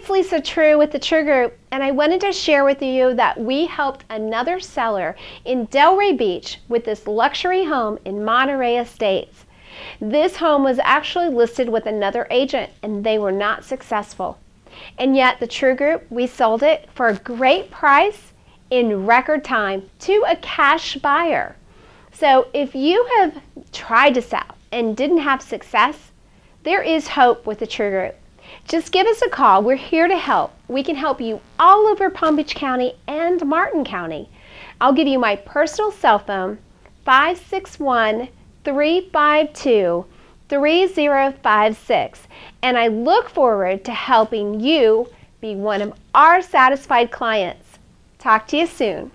it's Lisa Treu with The Treu Group, and I wanted to share with you that we helped another seller in Delray Beach with this luxury home in Monterey Estates. This home was actually listed with another agent, and they were not successful. And yet, The Treu Group, we sold it for a great price in record time to a cash buyer. So if you have tried to sell and didn't have success, there is hope with The Treu Group. Just give us a call. We're here to help. We can help you all over Palm Beach County and Martin County. I'll give you my personal cell phone, 561-352-3056, and I look forward to helping you be one of our satisfied clients. Talk to you soon.